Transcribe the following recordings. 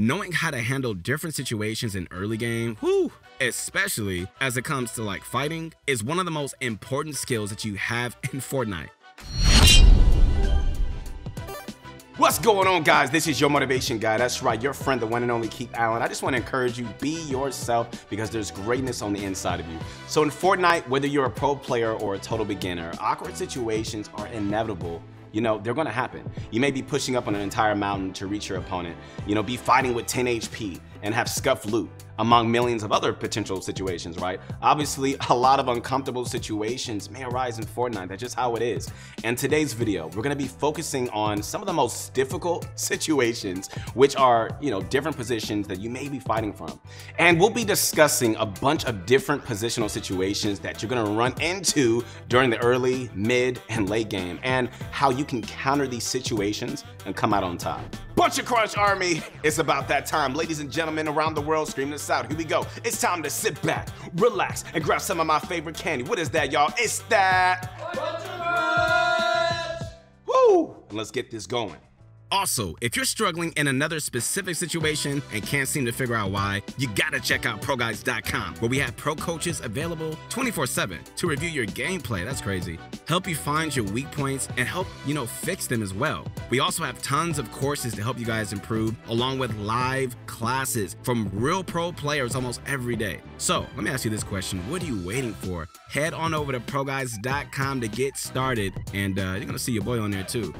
knowing how to handle different situations in early game, whew, especially as it comes to like fighting, is one of the most important skills that you have in Fortnite. What's going on, guys? This is your motivation guy. That's right, your friend, the one and only Keith Allen. I just want to encourage you, be yourself, because there's greatness on the inside of you. So in Fortnite, whether you're a pro player or a total beginner, awkward situations are inevitable. You know, they're gonna happen. You may be pushing up on an entire mountain to reach your opponent, you know, be fighting with 10 HP and have scuffed loot, among millions of other potential situations, right? Obviously, a lot of uncomfortable situations may arise in Fortnite. That's just how it is. In today's video, we're gonna be focusing on some of the most difficult situations, which are, you know, different positions that you may be fighting from. And we'll be discussing a bunch of different positional situations that you're gonna run into during the early, mid, and late game, and how you can counter these situations and come out on top. Bunch of Crunch Army, it's about that time. Ladies and gentlemen around the world, screaming this out. Here we go. It's time to sit back, relax, and grab some of my favorite candy. What is that, y'all? It's that Bunch of Crunch! Woo! And let's get this going. Also, if you're struggling in another specific situation and can't seem to figure out why, you gotta check out ProGuides.com, where we have pro coaches available 24/7 to review your gameplay, that's crazy, help you find your weak points, and help, you know, fix them as well. We also have tons of courses to help you guys improve, along with live classes from real pro players almost every day. So let me ask you this question, what are you waiting for? Head on over to ProGuides.com to get started, and you're gonna see your boy on there too.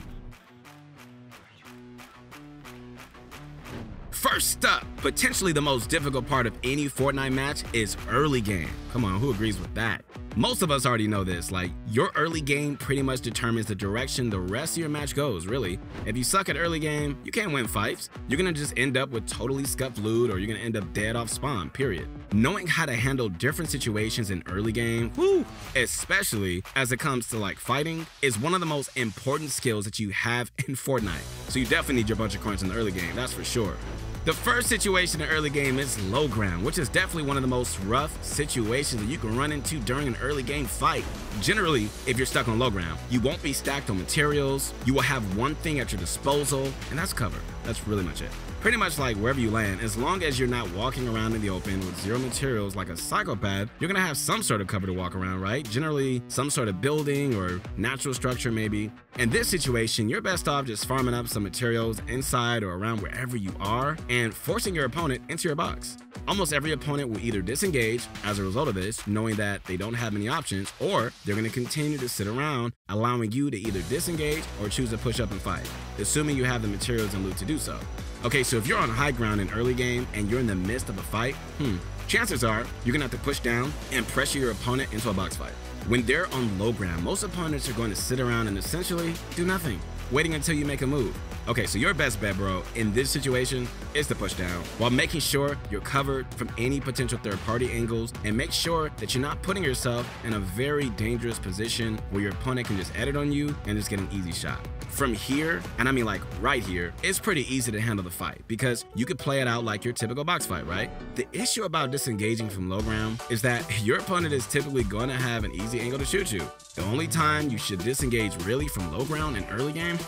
First up, potentially the most difficult part of any Fortnite match is early game. Come on, who agrees with that? Most of us already know this, like your early game pretty much determines the direction the rest of your match goes, really. If you suck at early game, you can't win fights. You're gonna just end up with totally scuffed loot, or you're gonna end up dead off spawn, period. Knowing how to handle different situations in early game, whew, especially as it comes to like fighting, is one of the most important skills that you have in Fortnite. So you definitely need your bunch of crunch in the early game, that's for sure. The first situation in the early game is low ground, which is definitely one of the most rough situations that you can run into during an early game fight. Generally, if you're stuck on low ground, you won't be stacked on materials, you will have one thing at your disposal, and that's cover. That's really much it. Pretty much like wherever you land, as long as you're not walking around in the open with zero materials like a psychopath, you're gonna have some sort of cover to walk around, right? Generally, some sort of building or natural structure maybe. In this situation, you're best off just farming up some materials inside or around wherever you are and forcing your opponent into your box. Almost every opponent will either disengage as a result of this, knowing that they don't have many options, or they're gonna continue to sit around, allowing you to either disengage or choose to push up and fight, assuming you have the materials and loot to do so. Okay, so if you're on high ground in early game and you're in the midst of a fight, chances are you're gonna have to push down and pressure your opponent into a box fight. When they're on low ground, most opponents are going to sit around and essentially do nothing, waiting until you make a move. Okay, so your best bet, bro, in this situation is to push down while making sure you're covered from any potential third-party angles, and make sure that you're not putting yourself in a very dangerous position where your opponent can just edit on you and just get an easy shot. From here, and I mean like right here, it's pretty easy to handle the fight because you could play it out like your typical box fight, right? The issue about disengaging from low ground is that your opponent is typically going to have an easy angle to shoot you. The only time you should disengage really from low ground in early game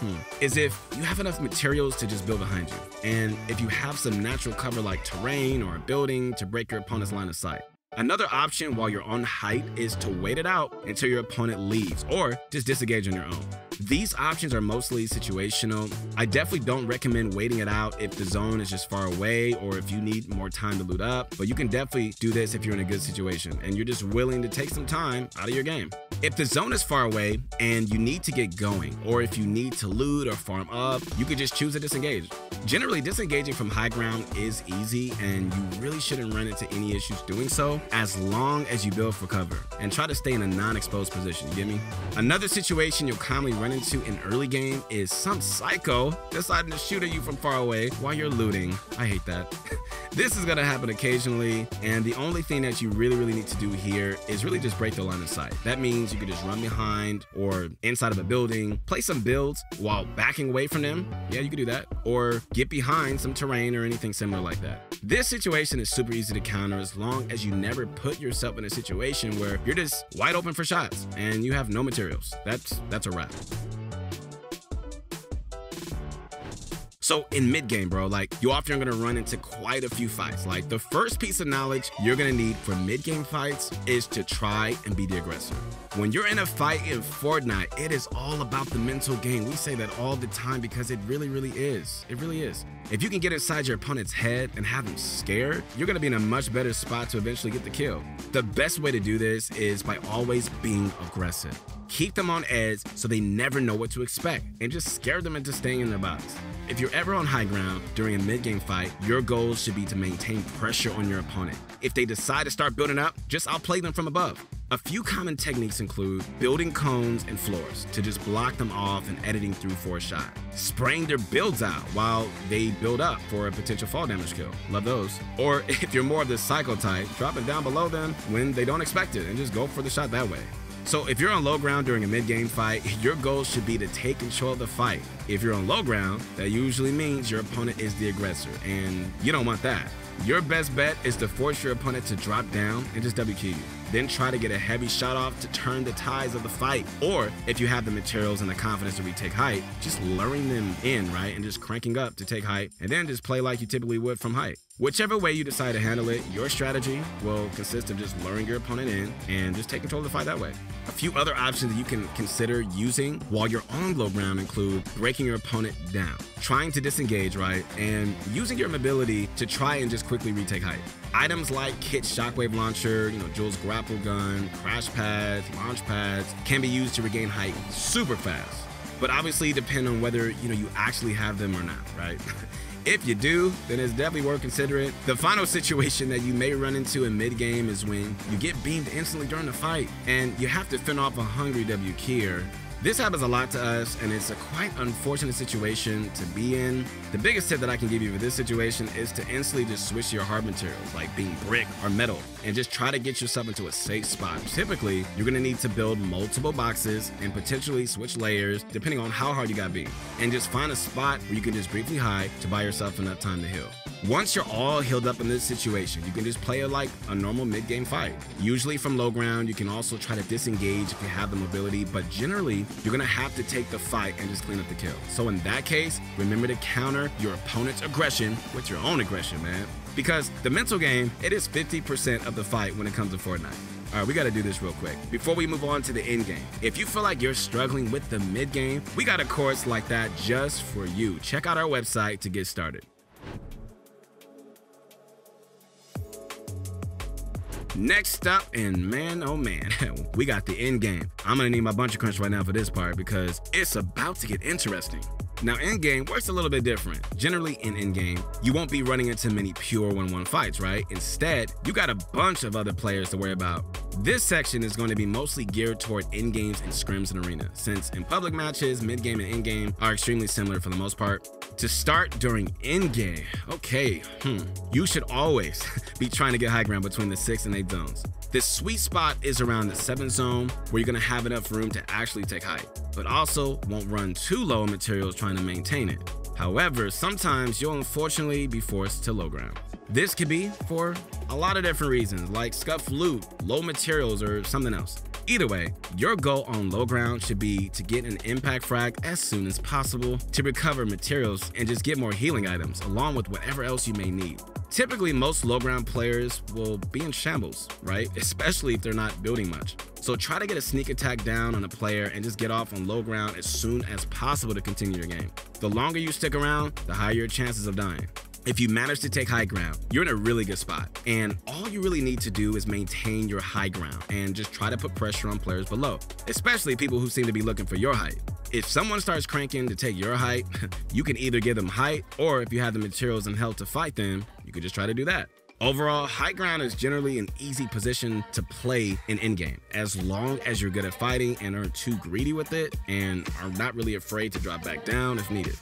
is if you have enough materials to just build behind you, and if you have some natural cover like terrain or a building to break your opponent's line of sight. Another option while you're on height is to wait it out until your opponent leaves, or just disengage on your own. These options are mostly situational. I definitely don't recommend waiting it out if the zone is just far away or if you need more time to loot up, but you can definitely do this if you're in a good situation and you're just willing to take some time out of your game. If the zone is far away and you need to get going, or if you need to loot or farm up, you could just choose to disengage. Generally, disengaging from high ground is easy and you really shouldn't run into any issues doing so, as long as you build for cover and try to stay in a non-exposed position, you get me? Another situation you'll commonly run into in early game is some psycho deciding to shoot at you from far away while you're looting. I hate that. This is gonna happen occasionally, and the only thing that you really need to do here is really just break the line of sight. That means you could just run behind or inside of a building, play some builds while backing away from them. Yeah, you could do that. Or get behind some terrain or anything similar like that. This situation is super easy to counter as long as you never put yourself in a situation where you're just wide open for shots and you have no materials. That's a wrap. So in mid game, bro, like you often are gonna run into quite a few fights. Like the first piece of knowledge you're gonna need for mid game fights is to try and be the aggressor. When you're in a fight in Fortnite, it is all about the mental game. We say that all the time because it really is. It really is. If you can get inside your opponent's head and have them scared, you're gonna be in a much better spot to eventually get the kill. The best way to do this is by always being aggressive. Keep them on edge so they never know what to expect and just scare them into staying in their box. If you're ever on high ground during a mid-game fight, your goal should be to maintain pressure on your opponent. If they decide to start building up, just outplay them from above. A few common techniques include building cones and floors to just block them off and editing through for a shot. Spraying their builds out while they build up for a potential fall damage kill. Love those. Or if you're more of the psycho type, drop it down below them when they don't expect it and just go for the shot that way. So if you're on low ground during a mid-game fight, your goal should be to take control of the fight. If you're on low ground, that usually means your opponent is the aggressor, and you don't want that. Your best bet is to force your opponent to drop down and just WQ you. Then try to get a heavy shot off to turn the tides of the fight. Or if you have the materials and the confidence to retake height, just luring them in, right? And just cranking up to take height, and then just play like you typically would from height. Whichever way you decide to handle it, your strategy will consist of just luring your opponent in and just take control of the fight that way. A few other options that you can consider using while you're on low ground include breaking your opponent down, trying to disengage, right? And using your mobility to try and just quickly retake height. Items like Kit's shockwave launcher, Jules grapple gun, crash pads, launch pads can be used to regain height super fast. But obviously depend on whether you actually have them or not, right? If you do, then it's definitely worth considering. The final situation that you may run into in mid-game is when you get beamed instantly during the fight and you have to fend off a hungry WQer. This happens a lot to us, and it's a quite unfortunate situation to be in. The biggest tip that I can give you for this situation is to instantly just switch your hard materials, like being brick or metal, and just try to get yourself into a safe spot. Typically, you're gonna need to build multiple boxes and potentially switch layers, depending on how hard you got beat. And just find a spot where you can just briefly hide to buy yourself enough time to heal. Once you're all healed up in this situation, you can just play it like a normal mid-game fight. Usually from low ground, you can also try to disengage if you have the mobility, but generally, you're gonna have to take the fight and just clean up the kill. So in that case, remember to counter your opponent's aggression with your own aggression, man. Because the mental game, it is 50% of the fight when it comes to Fortnite. All right, we gotta do this real quick before we move on to the end game. If you feel like you're struggling with the mid game, we got a course like that just for you. Check out our website to get started. Next up, and man, oh man, we got the end game. I'm gonna need my Bunch of Crunch right now for this part because it's about to get interesting. Now, end game works a little bit different. Generally, in end game, you won't be running into many pure 1-on-1 fights, right? Instead, you got a bunch of other players to worry about. This section is going to be mostly geared toward end games and scrims in arena, since in public matches, mid game and end game are extremely similar for the most part. To start during end game, okay, you should always be trying to get high ground between the 6 and 8 zones. This sweet spot is around the 7th zone where you're gonna have enough room to actually take height, but also won't run too low on materials trying to maintain it. However, sometimes you'll unfortunately be forced to low ground. This could be for a lot of different reasons, like scuffed loot, low materials, or something else. Either way, your goal on low ground should be to get an impact frag as soon as possible to recover materials and just get more healing items along with whatever else you may need. Typically, most low ground players will be in shambles, right? Especially if they're not building much. So try to get a sneak attack down on a player and just get off on low ground as soon as possible to continue your game. The longer you stick around, the higher your chances of dying. If you manage to take high ground, you're in a really good spot. And all you really need to do is maintain your high ground and just try to put pressure on players below, especially people who seem to be looking for your height. If someone starts cranking to take your height, you can either give them height, or if you have the materials and health to fight them, you could just try to do that. Overall, high ground is generally an easy position to play in endgame, as long as you're good at fighting and aren't too greedy with it and are not really afraid to drop back down if needed.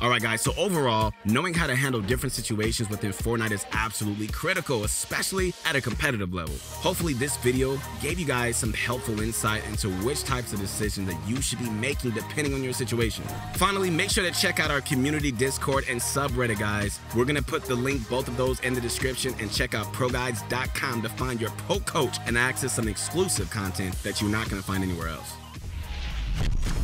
All right, guys, so overall, knowing how to handle different situations within Fortnite is absolutely critical, especially at a competitive level. Hopefully this video gave you guys some helpful insight into which types of decisions that you should be making depending on your situation. Finally, make sure to check out our community Discord and subreddit, guys. We're gonna put the link, both of those, in the description, and check out ProGuides.com to find your pro coach and access some exclusive content that you're not gonna find anywhere else.